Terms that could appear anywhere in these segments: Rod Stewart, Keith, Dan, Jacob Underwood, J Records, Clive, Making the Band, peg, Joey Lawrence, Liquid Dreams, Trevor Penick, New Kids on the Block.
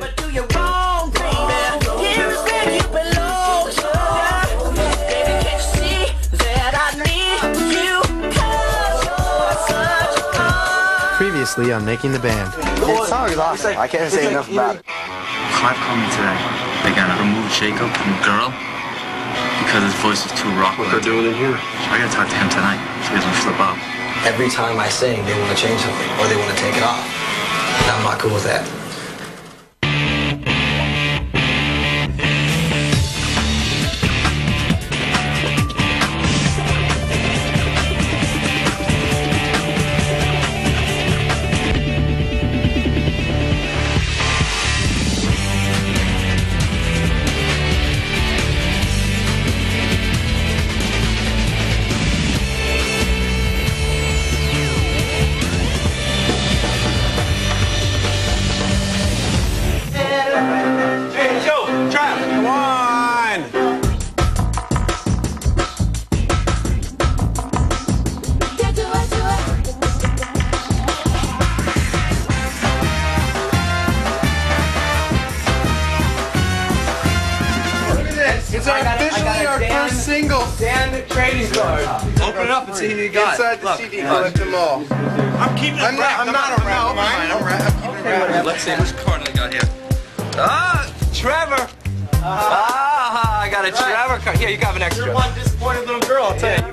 But do your wrong thing, man. Here is where you belong. Baby, can't you see that I need you? Cause you're such a call. Previously on Making the Band. The song is awesome. I can't say enough about it. Clive called me today. They're gonna remove Jacob from Girl because his voice is too rock. What they're doing in here? I gotta talk to him tonight so he doesn't flip out. Every time I sing, they want to change something or they want to take it off. And I'm not cool with that. Let's see, which card I got here? Ah, Trevor! I got a Trevor card. Here, you got an extra. You're one disappointed little girl, I'll tell you.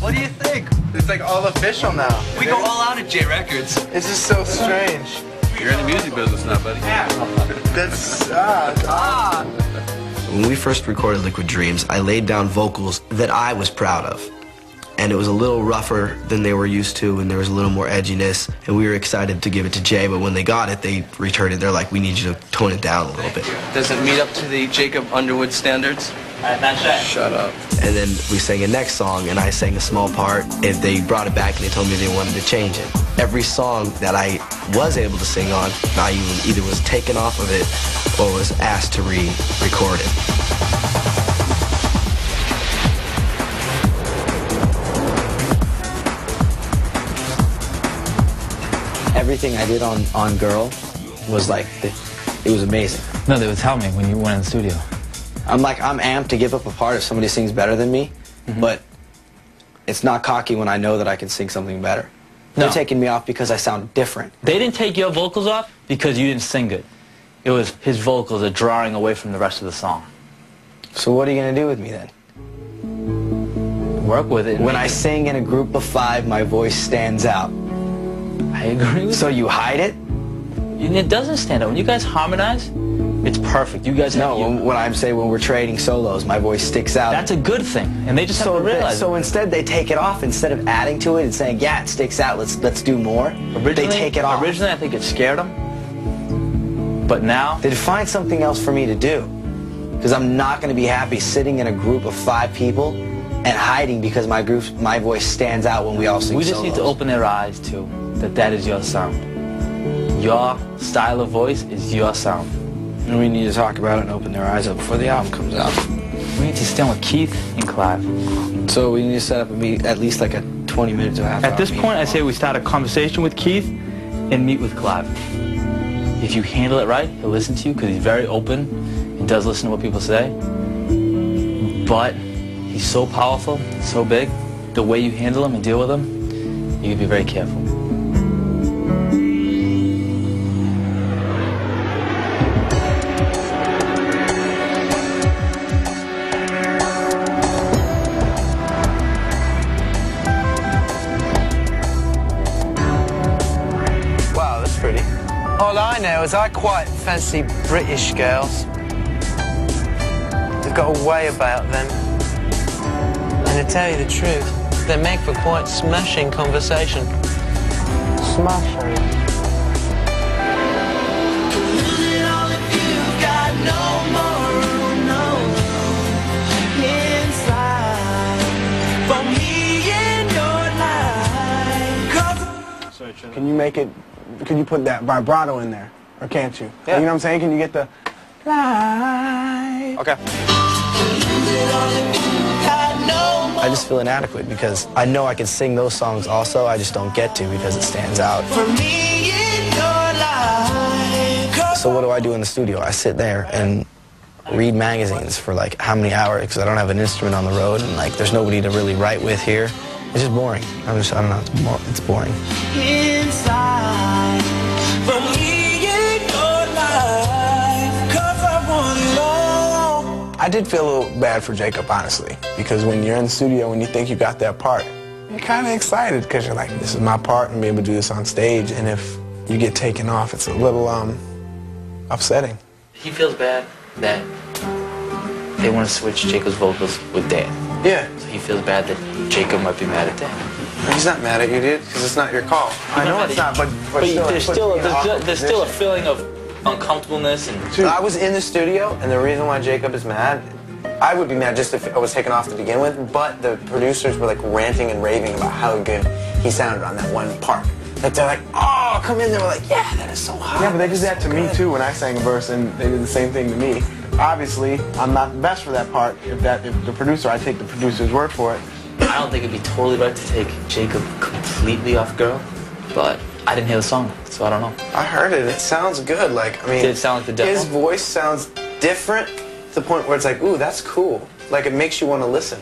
What do you think? It's like all official now. We go all out at J Records. It's just so strange. You're in the music business now, buddy. Yeah. That's, When we first recorded Liquid Dreams, I laid down vocals that I was proud of. And it was a little rougher than they were used to, and there was a little more edginess, and we were excited to give it to Jay, but when they got it, they returned it. They're like, we need you to tone it down a little bit. Does it meet up to the Jacob Underwood standards? Not yet. Shut up. And then we sang a next song, and I sang a small part, and they brought it back, and they told me they wanted to change it. Every song that I was able to sing on, I either was taken off of it or was asked to re-record it. Everything I did on Girl was like, it was amazing. No, they would tell me when you went in the studio. I'm amped to give up a part if somebody sings better than me, but it's not cocky when I know that I can sing something better. No. They're taking me off because I sound different. They didn't take your vocals off because you didn't sing good. It was his vocals are drawing away from the rest of the song. So what are you going to do with me then? Work with it. When I sing in a group of five, my voice stands out. I agree with you. So you hide it? It doesn't stand out. When you guys harmonize, it's perfect. You guys know. No, what I'm saying, when we're trading solos, my voice sticks out. That's a good thing, and they just have to realize it. So instead they take it off, instead of adding to it and saying, yeah, it sticks out, let's do more, they take it off. Originally I think it scared them, but now... They'd find something else for me to do, because I'm not going to be happy sitting in a group of five people and hiding because my voice stands out when we all sing solos. We just need to open their eyes, too. That is your sound. Your style of voice is your sound. And we need to talk about it and open their eyes up before the album comes out. We need to stand with Keith and Clive. So we need to set up a meet at least like a 20 minute to a half hour. At this point, I say we start a conversation with Keith and meet with Clive. If you handle it right, he'll listen to you because he's very open and does listen to what people say. But he's so powerful, so big, the way you handle him and deal with him, you can be very careful. I quite fancy British girls. They've got a way about them. And to tell you the truth, they make for quite smashing conversation. Smashing? Can you make it, can you put that vibrato in there? Or can't you? Yeah. You know what I'm saying? Can you get the... Okay. I just feel inadequate because I know I can sing those songs also, I just don't get to because it stands out. For me in your life. So what do I do in the studio? I sit there and read magazines for like how many hours, because I don't have an instrument on the road and like there's nobody to really write with here. It's just boring. I don't know, it's boring. Inside, for me in your life, 'cause I want love. I did feel a little bad for Jacob, honestly, because when you're in the studio and you think you got that part, you're kind of excited because you're like, this is my part and be able to do this on stage, and if you get taken off, it's a little upsetting. He feels bad that they want to switch Jacob's vocals with Dan. Yeah. So he feels bad that Jacob might be mad at Dan. He's not mad at you, dude, because it's not your call. I know it's not, but there's still a feeling of uncomfortableness. And dude, I was in the studio, and the reason why Jacob is mad, I would be mad just if I was taken off to begin with, but the producers were like ranting and raving about how good he sounded on that one part. Like they're like, oh, come in. They were like, yeah, that is so hot. Yeah, but they did that to me too when I sang a verse, and they did the same thing to me. Obviously, I'm not the best for that part. If the producer, I take the producer's word for it. I don't think it'd be totally right to take Jacob completely off Girl, but I didn't hear the song, so I don't know. I heard it. It sounds good. Like, I mean, did it sound like the devil? His voice sounds different to the point where it's like, ooh, that's cool. Like, it makes you want to listen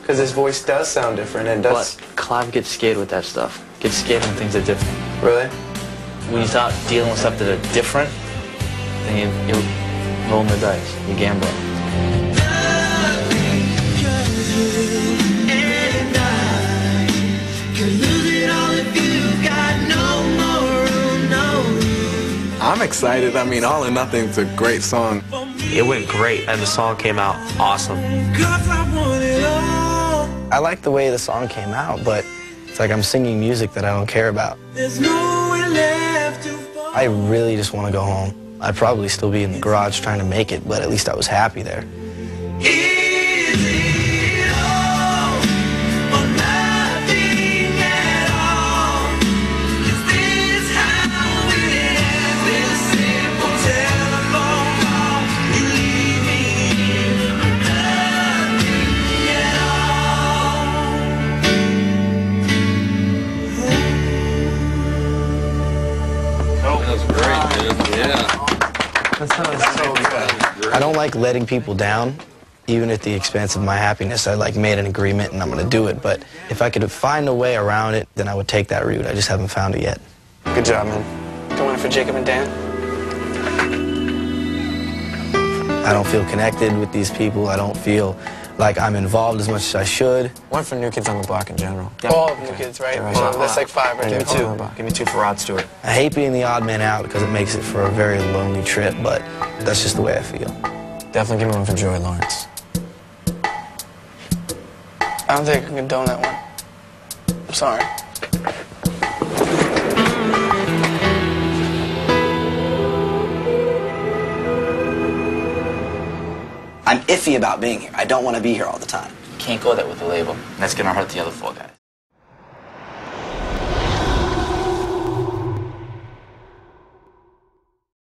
because his voice does sound different and does. But Clive gets scared with that stuff. Get scared when things are different. Really? When you start dealing with stuff that are different, then you're rolling the dice. You're gambling. I'm excited. I mean, All or Nothing's a great song. It went great, and the song came out awesome. I like the way the song came out, but it's like I'm singing music that I don't care about. There's no way left to fall. I really just want to go home. I'd probably still be in the garage trying to make it, but at least I was happy there. I don't like letting people down, even at the expense of my happiness. I like made an agreement and I'm going to do it, but if I could find a way around it, then I would take that route. I just haven't found it yet. Good job, man. Going for Jacob and Dan. I don't feel connected with these people. I don't feel like I'm involved as much as I should. One for New Kids on the Block in general. Yeah. All okay. New Kids, right? Yeah, right. So that's like 5 right there. Give me two for Rod Stewart. I hate being the odd man out because it makes it for a very lonely trip, but that's just the way I feel. Definitely give me one for Joey Lawrence. I don't think I can condone that one. I'm sorry. I'm iffy about being here. I don't want to be here all the time. Can't go that with the label. That's going to hurt the other 4 guys.